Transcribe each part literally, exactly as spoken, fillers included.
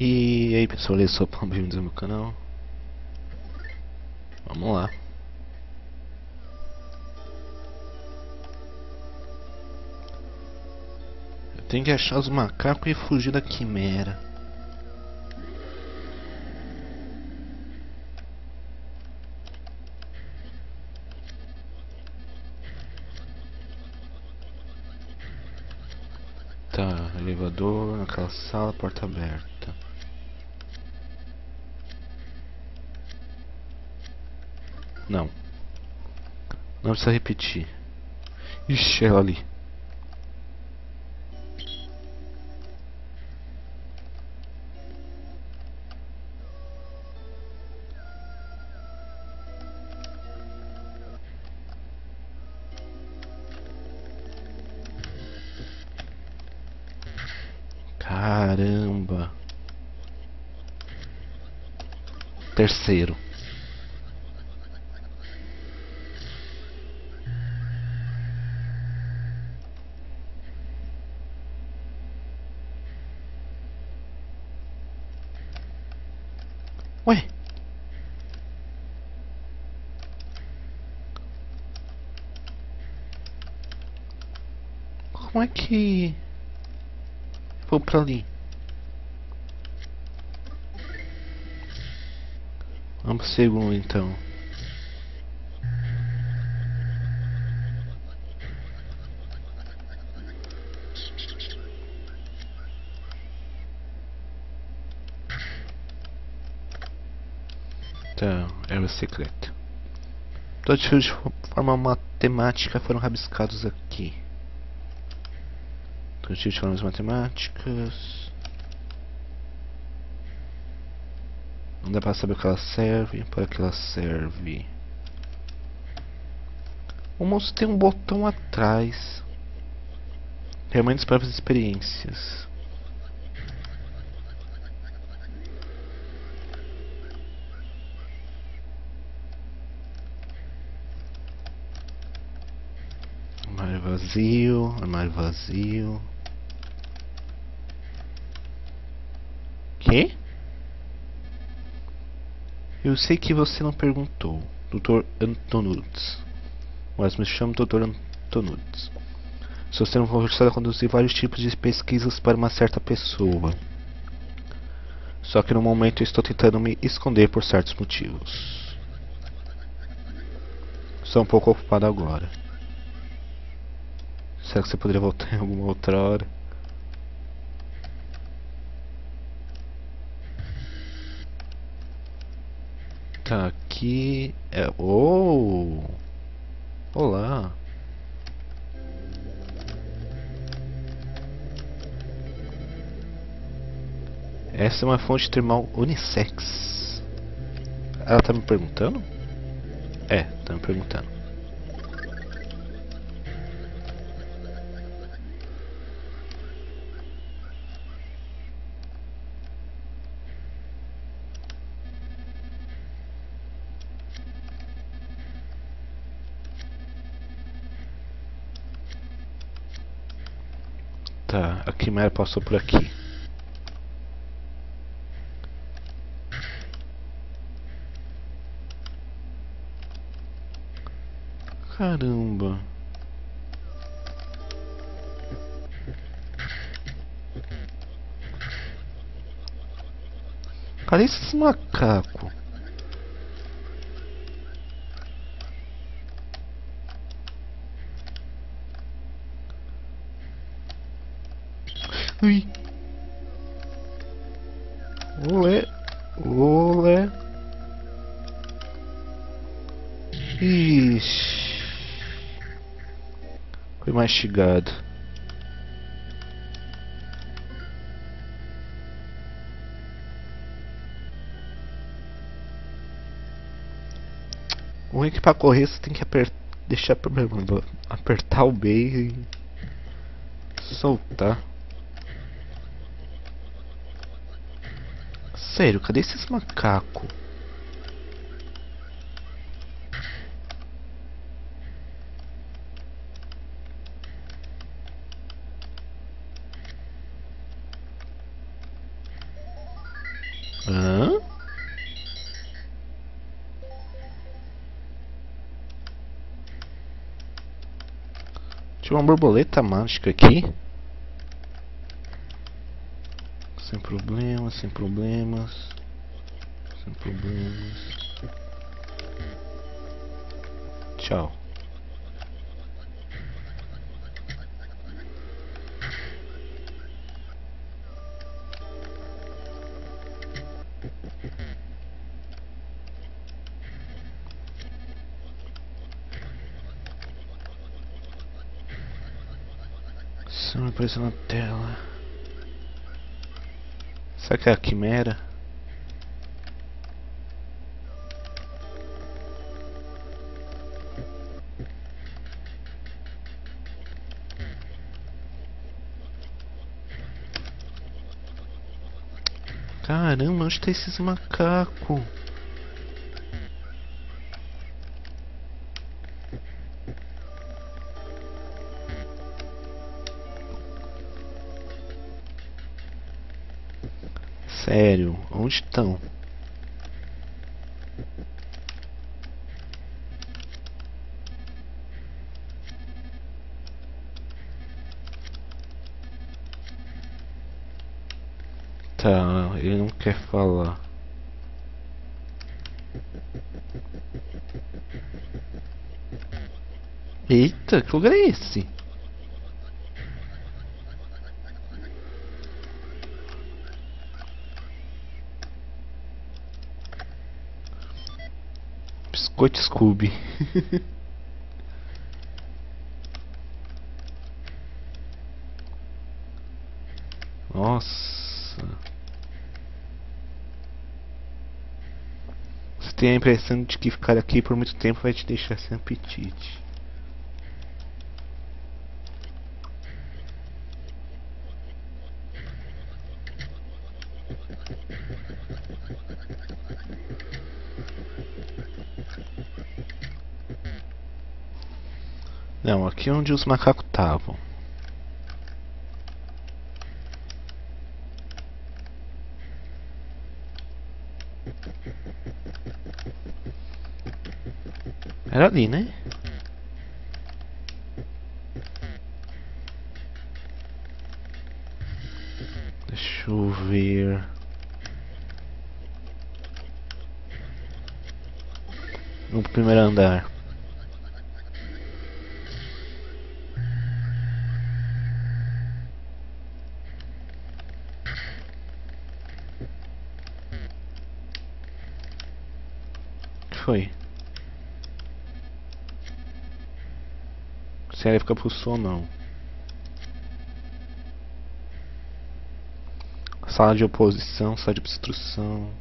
E aí pessoal, eu sou o Pambim, bem-vindos ao meu canal. Vamos lá. Eu tenho que achar os macacos e fugir da quimera. Tá, elevador, naquela sala, porta aberta. Não. Não precisa repetir. Ixi, ela ali. Caramba. Terceiro. Ué. Como é que vou pra ali? Vamos pro segundo então. Então, era o secreto. Todos os fios de forma matemática foram rabiscados aqui. Todos os fios de formas matemáticas. Não dá pra saber o que ela serve, para que ela serve. O monstro tem um botão atrás. Realmente as próprias experiências. Armário vazio, armário vazio. Que? Eu sei que você não perguntou, doutor Antonutz, mas me chamo doutor Antonutz. Sou sendo forçado a conduzir vários tipos de pesquisas para uma certa pessoa. Só que no momento eu estou tentando me esconder por certos motivos. Estou um pouco ocupado agora. Será que você poderia voltar em alguma outra hora? Aqui é. Oh! Olá! Essa é uma fonte termal unissex. Ela tá me perguntando? É, tá me perguntando. Tá, a quimera passou por aqui. Caramba. Cadê esses macacos? Ui. Olé, olé. Ixi. Foi mastigado. O ruim é que pra correr você tem que aper deixar apertar o B e soltar. Sério, cadê esses macacos? ¿Ah? Tinha uma borboleta mágica aqui. Sem problemas, sem problemas. Sem problemas. Tchau. Só me apareceu na tela. Será que é a quimera? Caramba, onde tá esses macacos? Sério, onde estão? Tá, ele não quer falar. Eita, que lugar é esse? Biscoito Scooby. Nossa. Você tem a impressão de que ficar aqui por muito tempo vai te deixar sem apetite. Não, aqui é onde os macacos estavam. Era ali, né? Deixa eu ver. No primeiro andar. O que foi? Se ela ficar pro som, não. Sala de oposição, sala de obstrução.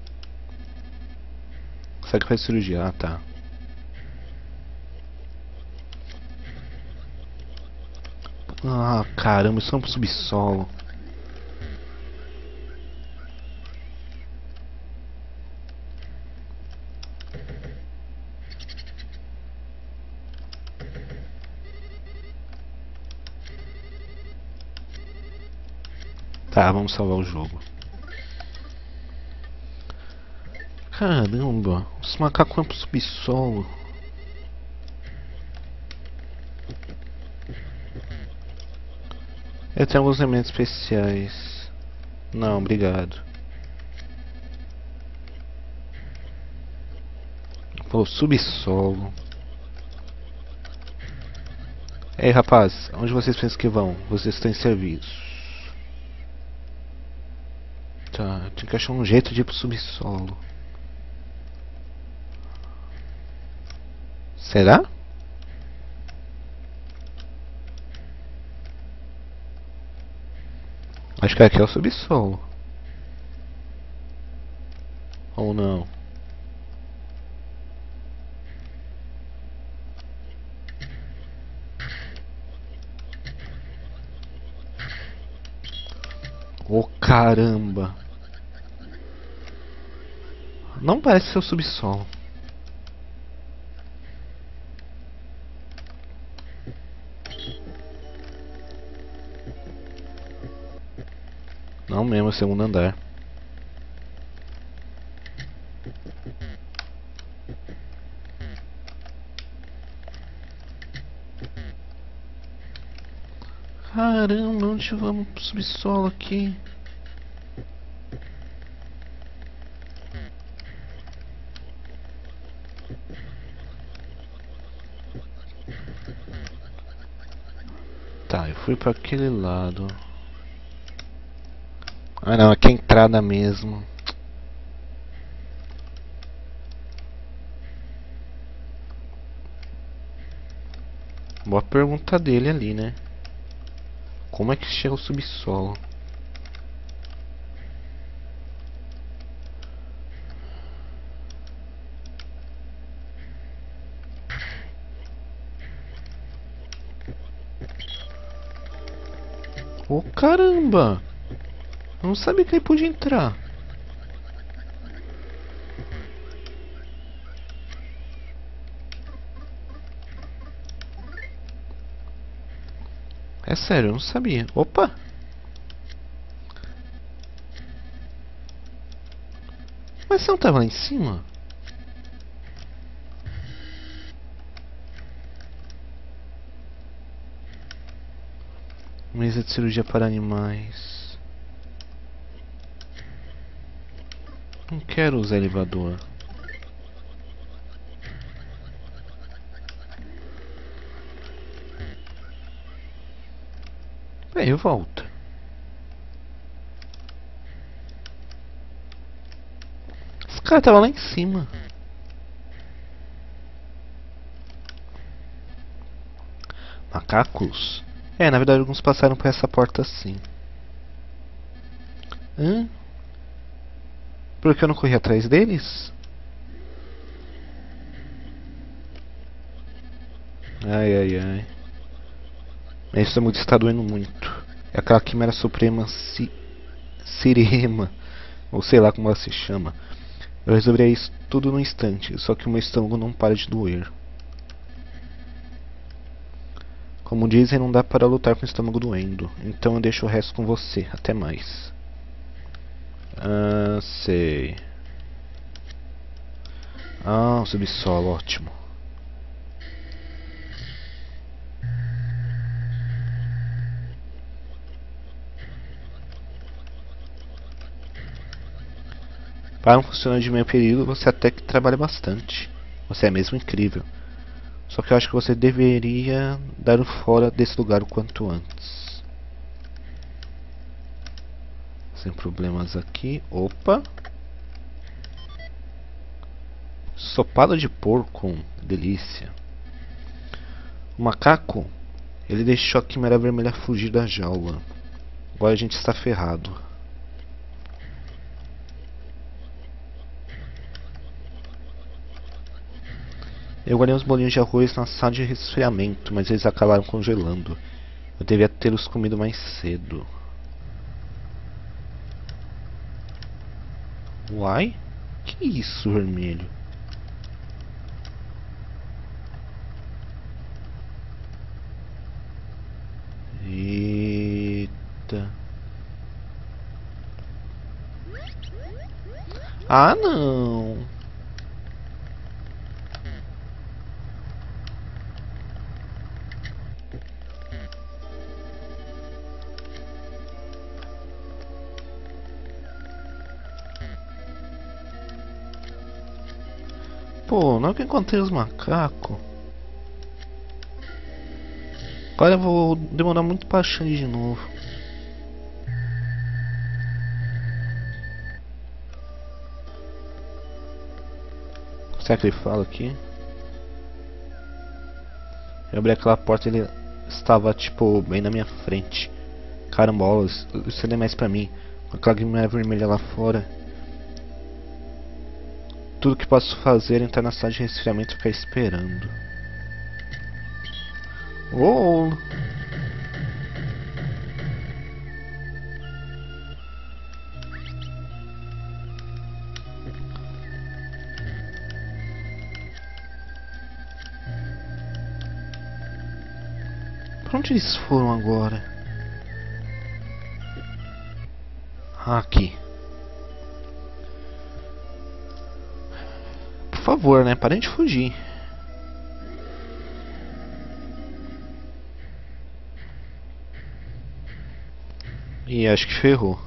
Será que faz cirurgia? Ah, tá. Ah, caramba, isso é um subsolo. Tá, vamos salvar o jogo. Caramba, os macacos vão pro subsolo. Eu tenho alguns elementos especiais. Não, obrigado. Pô, subsolo. Ei, rapaz, onde vocês pensam que vão? Vocês estão servidos. Tá, eu tenho que achar um jeito de ir pro subsolo. Será? Acho que aqui é o subsolo. Ou não? Oh, caramba! Não parece ser o subsolo. Não mesmo, é o segundo andar. deixa eu vamos pro subsolo aqui. Tá, eu fui pra aquele lado. Ah não, aqui é a entrada mesmo. Boa pergunta dele ali, né? Como é que chega o subsolo? Ô caramba! Eu não sabia que ele podia entrar. É sério, eu não sabia. Opa! Mas você não tava lá em cima? Mesa de cirurgia para animais. Não quero usar elevador. Aí eu volto. Esse cara tava lá em cima. Macacos? É, na verdade alguns passaram por essa porta assim. Hã? Por que eu não corri atrás deles? Ai, ai, ai. Isso está doendo muito. É aquela quimera suprema si, Sirema, ou sei lá como ela se chama. Eu resolveria isso tudo num instante, só que o meu estômago não para de doer. Como dizem, não dá para lutar com o estômago doendo. Então eu deixo o resto com você, até mais. Ah, sei. Ah, o subsolo, ótimo. Para um funcionário de meio período, você até que trabalha bastante. Você é mesmo incrível. Só que eu acho que você deveria dar o fora desse lugar o quanto antes. Sem problemas aqui. Opa! Sopada de porco. Delícia. O macaco, ele deixou a quimera vermelha fugir da jaula. Agora a gente está ferrado. Eu guardei uns bolinhos de arroz na sala de resfriamento, mas eles acabaram congelando. Eu devia tê-los comido mais cedo. Uai? Que isso, vermelho? Eita. Ah, não! Pô, não é que encontrei os macacos. Agora eu vou demorar muito pra achar ele de novo. Será que ele fala aqui? Eu abri aquela porta e ele estava, tipo, bem na minha frente. Carambolas, isso não é mais pra mim. Aquela guimera vermelha lá fora. Tudo que posso fazer é entrar na sala de resfriamento e ficar esperando. Oh! Pra onde eles foram agora? Ah, aqui. Por favor, né? Parem de fugir. Ih, acho que ferrou.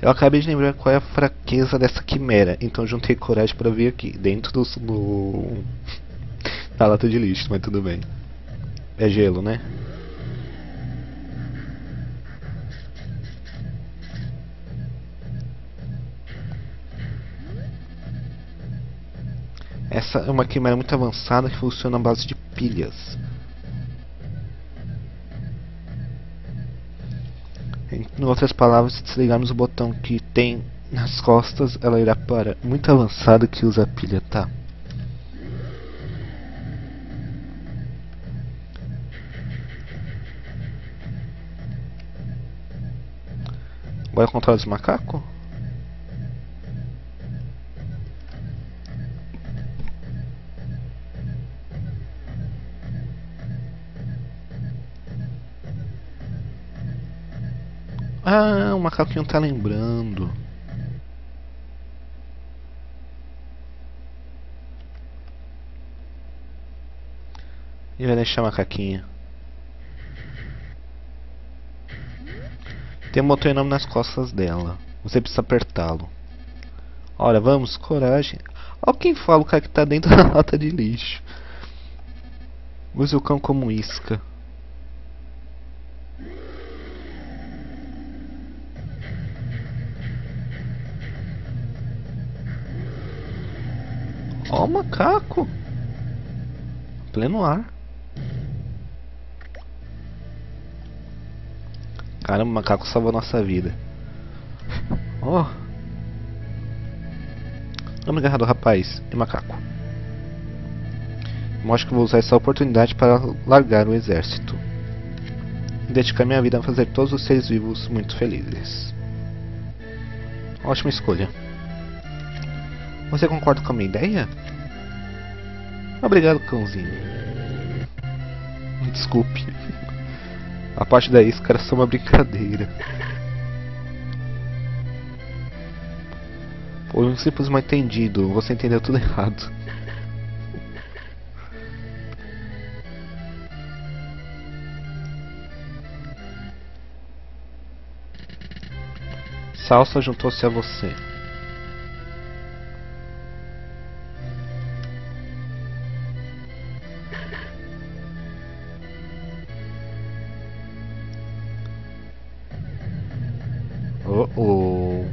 Eu acabei de lembrar qual é a fraqueza dessa quimera, então juntei coragem para vir aqui, dentro do, do... da lata de lixo, mas tudo bem. É gelo, né? Essa é uma quimera muito avançada que funciona à base de pilhas. Em outras palavras, se desligarmos o botão que tem nas costas, ela irá para muito avançado que usa a pilha, tá? Agora controla os macacos? Ah, o macaquinho tá lembrando. E vai deixar a macaquinha. Tem um botão enorme nas costas dela. Você precisa apertá-lo. Ora, vamos, coragem. Olha quem fala, o cara que tá dentro da lata de lixo. Use o cão como isca. Ó o macaco! Pleno ar. Caramba, o macaco salvou nossa vida. Ó! Vamos agarrar do rapaz e macaco. Eu acho que vou usar essa oportunidade para largar o exército e dedicar minha vida a fazer todos os seres vivos muito felizes. Ótima escolha. Você concorda com a minha ideia? Obrigado, cãozinho. Desculpe. A parte da isca era só uma brincadeira. Foi um simples mal entendido. Você entendeu tudo errado. Salsa juntou-se a você. Oh,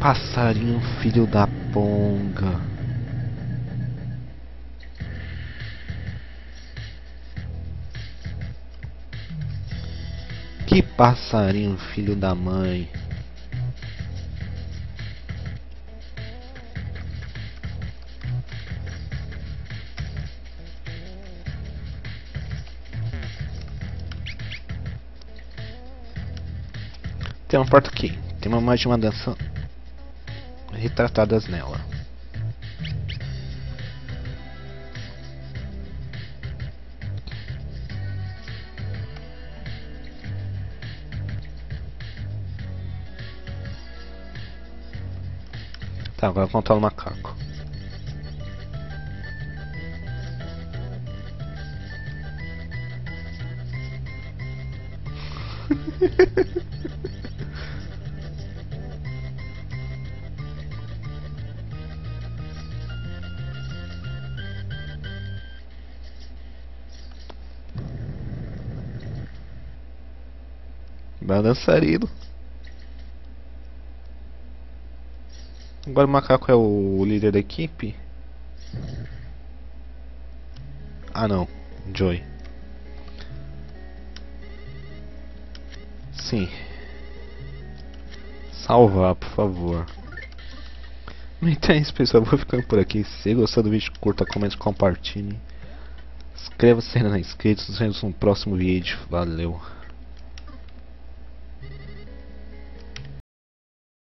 passarinho filho da ponga. Que passarinho filho da mãe. Tem uma porta aqui, tem uma imagem de uma dança retratadas nela. Tá, agora controla o macaco. Dançarino. Agora o macaco é o líder da equipe. Ah não, Joy. Sim. Salvar, por favor. Então é isso, pessoal, vou ficando por aqui. Se gostou do vídeo, curta, comente, compartilhe. Inscreva-se se ainda não é inscrito. Nos vemos no próximo vídeo. Valeu.